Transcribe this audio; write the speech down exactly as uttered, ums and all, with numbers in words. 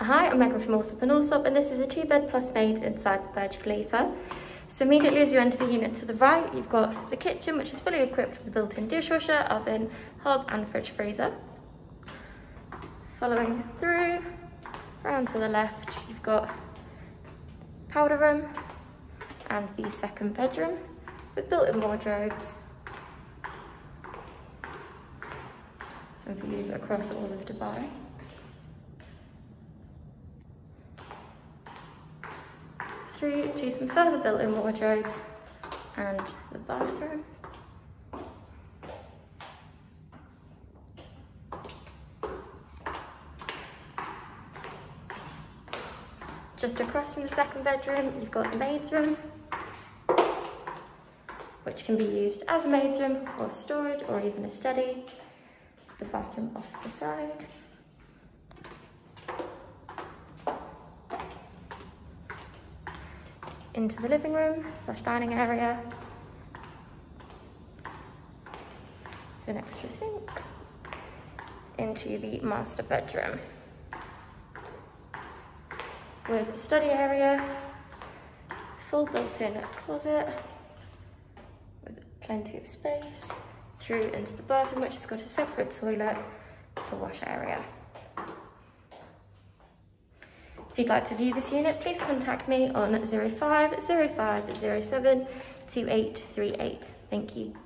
Hi, I'm Megan from Allsop and Allsop, and this is a two bed plus maid inside the Burj Khalifa. So immediately as you enter the unit to the right, you've got the kitchen, which is fully equipped with a built-in dishwasher, oven, hob and fridge freezer. Following through, round to the left, you've got powder room and the second bedroom with built-in wardrobes and views across all of Dubai. Through to some further built-in wardrobes and the bathroom. Just across from the second bedroom, you've got the maid's room, which can be used as a maid's room or storage or even a study. The bathroom off the side. Into the living room slash dining area. An extra sink. Into the master bedroom. With study area, full built-in closet with plenty of space. Through into the bathroom, which has got a separate toilet to wash area. If you'd like to view this unit, please contact me on zero five zero five zero seven two eight three eight. Thank you.